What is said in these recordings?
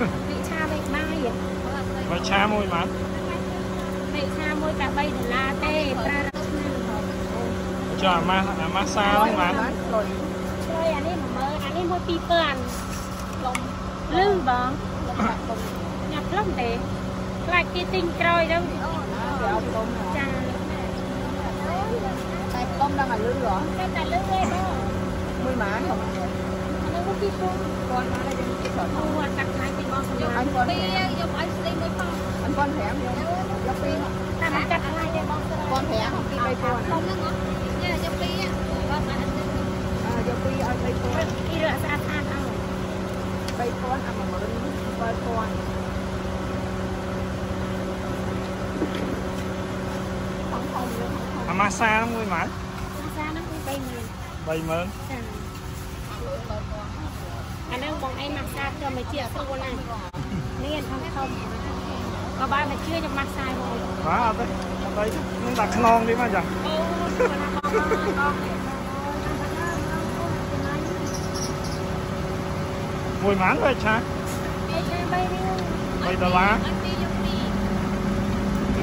Bị cha bay bay vậy. Và cha môi mát. Bị cha môi cả bay thì la tê ra. Chờ mà sao ấy mà. Chơi anh ấy môi pi bẩn. Lư bẩn. Nhập lắm thế. Lại kia tinh trôi đâu. Chà. Tại con đang là lư rồi. Cái tại lư đây đó. Môi má không. Anh có pi bẩn. Con má là đừng cái sợi thau. Đặt hai cái con. Pi dùng anh đi mới con. Anh con thẻ không? Dọc pi. Ta mình đặt hai cái con. Con thẻ không pi bay con. Không nữa ngó. Nha dọc pi á. Dọc pi ở bay con. Pi rửa sạch ăn ăn. Bay con ăn mà mới bay con. Massage lắm nguyên mãi. Massage lắm nguyên bay mơn. Bay mơn. Anh đang bọn em massage cho mấy chị ở sân quân này. Nên không không. Có ba mà chưa cho massage rồi. Hả à, đây. Mình đặt non đi mà giờ. Ừ, mùi mán vậy cha. Bay đà lá.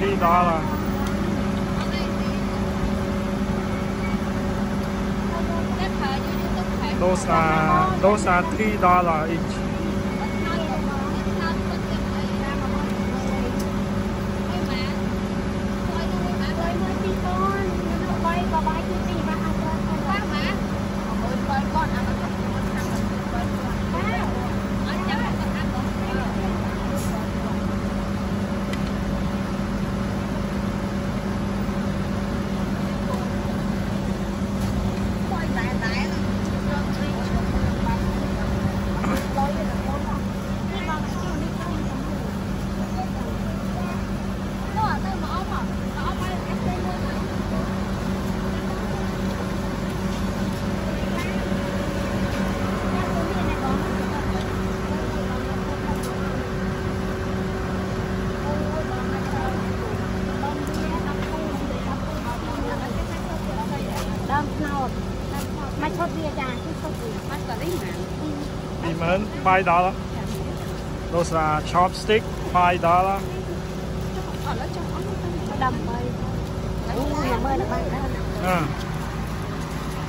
Đi đó là. Those are $3 each. $5. Those are chopstick, $5.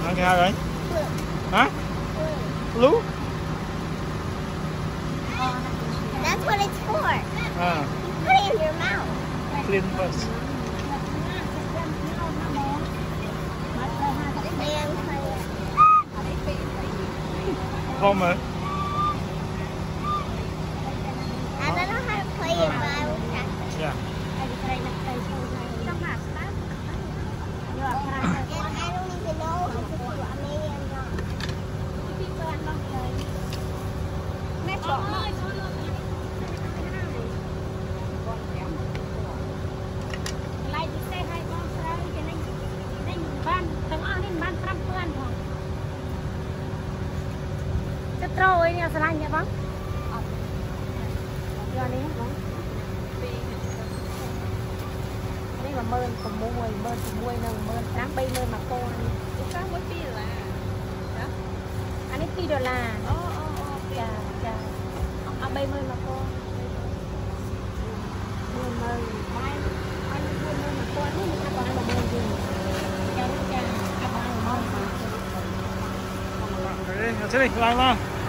Nó nghe rồi. Hả? Blue? That's what it's for. Put it in your mouth. Put it in first. Không rồi. Lang lang,